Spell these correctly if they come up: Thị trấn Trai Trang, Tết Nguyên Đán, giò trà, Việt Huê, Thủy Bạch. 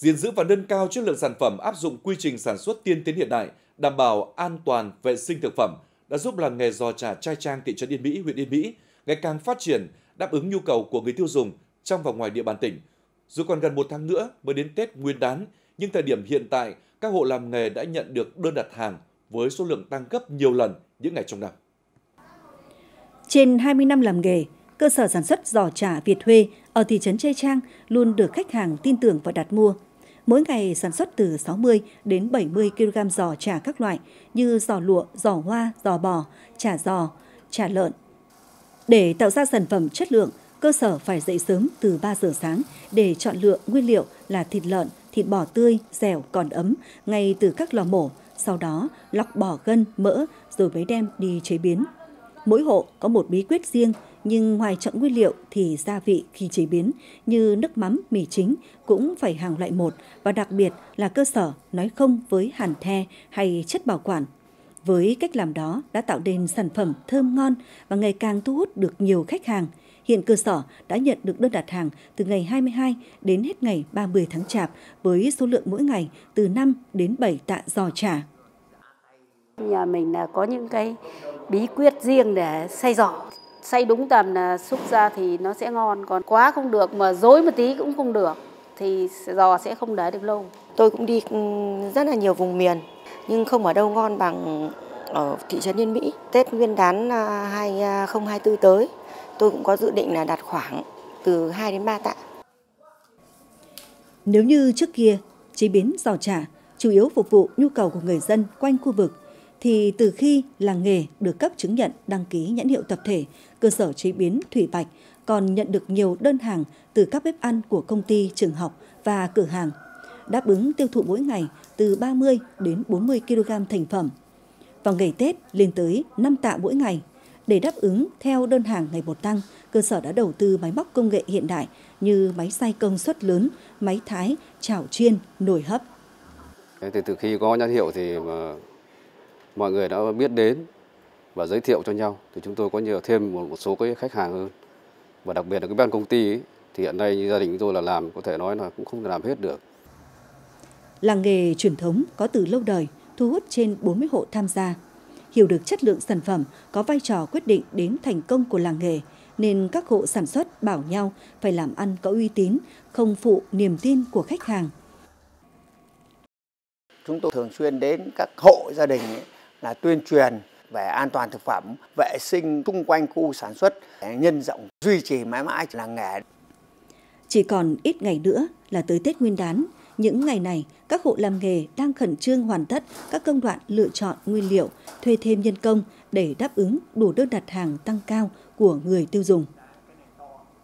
gìn giữ và nâng cao chất lượng sản phẩm áp dụng quy trình sản xuất tiên tiến hiện đại, đảm bảo an toàn vệ sinh thực phẩm đã giúp làng nghề giò trà Trai Trang thị trấn Yên Mỹ, huyện Yên Mỹ ngày càng phát triển, đáp ứng nhu cầu của người tiêu dùng trong và ngoài địa bàn tỉnh. Dù còn gần một tháng nữa mới đến Tết Nguyên Đán, nhưng thời điểm hiện tại, các hộ làm nghề đã nhận được đơn đặt hàng với số lượng tăng gấp nhiều lần những ngày trong năm. Trên 20 năm làm nghề, cơ sở sản xuất giò trà Việt Huê ở thị trấn Trai Trang luôn được khách hàng tin tưởng và đặt mua. Mỗi ngày sản xuất từ 60 đến 70 kg giò trà các loại như giò lụa, giò hoa, giò bò, chả giò, chả lợn. Để tạo ra sản phẩm chất lượng, cơ sở phải dậy sớm từ 3 giờ sáng để chọn lựa nguyên liệu là thịt lợn, thịt bò tươi, dẻo, còn ấm ngay từ các lò mổ, sau đó lọc bỏ gân, mỡ rồi mới đem đi chế biến. Mỗi hộ có một bí quyết riêng, nhưng ngoài chọn nguyên liệu thì gia vị khi chế biến như nước mắm, mì chính cũng phải hàng loại một, và đặc biệt là cơ sở nói không với hàn the hay chất bảo quản. Với cách làm đó đã tạo nên sản phẩm thơm ngon và ngày càng thu hút được nhiều khách hàng. Hiện cơ sở đã nhận được đơn đặt hàng từ ngày 22 đến hết ngày 30 tháng Chạp với số lượng mỗi ngày từ 5 đến 7 tạ giò trà. Nhà mình là có những cái bí quyết riêng để xay giò. Xay đúng tầm là xúc ra thì nó sẽ ngon, còn quá không được mà dối một tí cũng không được thì giò sẽ không để được lâu. Tôi cũng đi rất là nhiều vùng miền nhưng không ở đâu ngon bằng ở thị trấn Yên Mỹ. Tết Nguyên Đán 2024 tới, tôi cũng có dự định là đặt khoảng từ 2 đến 3 tạ. Nếu như trước kia, chế biến giò trà chủ yếu phục vụ nhu cầu của người dân quanh khu vực, thì từ khi làng nghề được cấp chứng nhận đăng ký nhãn hiệu tập thể, cơ sở chế biến Thủy Bạch còn nhận được nhiều đơn hàng từ các bếp ăn của công ty, trường học và cửa hàng, đáp ứng tiêu thụ mỗi ngày từ 30 đến 40 kg thành phẩm. Vào ngày Tết lên tới 5 tạ mỗi ngày. Để đáp ứng theo đơn hàng ngày một tăng, cơ sở đã đầu tư máy móc công nghệ hiện đại như máy xay công suất lớn, máy thái, chảo chiên, nồi hấp. Từ khi có nhãn hiệu thì mọi người đã biết đến và giới thiệu cho nhau, thì chúng tôi có nhiều thêm một số cái khách hàng hơn. Và đặc biệt là cái ban công ty ấy, thì hiện nay gia đình tôi là làm có thể nói là cũng không làm hết được. Làng nghề truyền thống có từ lâu đời, thu hút trên 40 hộ tham gia. Hiểu được chất lượng sản phẩm có vai trò quyết định đến thành công của làng nghề, nên các hộ sản xuất bảo nhau phải làm ăn có uy tín, không phụ niềm tin của khách hàng. Chúng tôi thường xuyên đến các hộ gia đình ấy, là tuyên truyền về an toàn thực phẩm, vệ sinh xung quanh khu sản xuất, nhân rộng, duy trì mãi mãi làng nghề. Chỉ còn ít ngày nữa là tới Tết Nguyên Đán. Những ngày này, các hộ làm nghề đang khẩn trương hoàn tất các công đoạn lựa chọn nguyên liệu, thuê thêm nhân công để đáp ứng đủ đơn đặt hàng tăng cao của người tiêu dùng.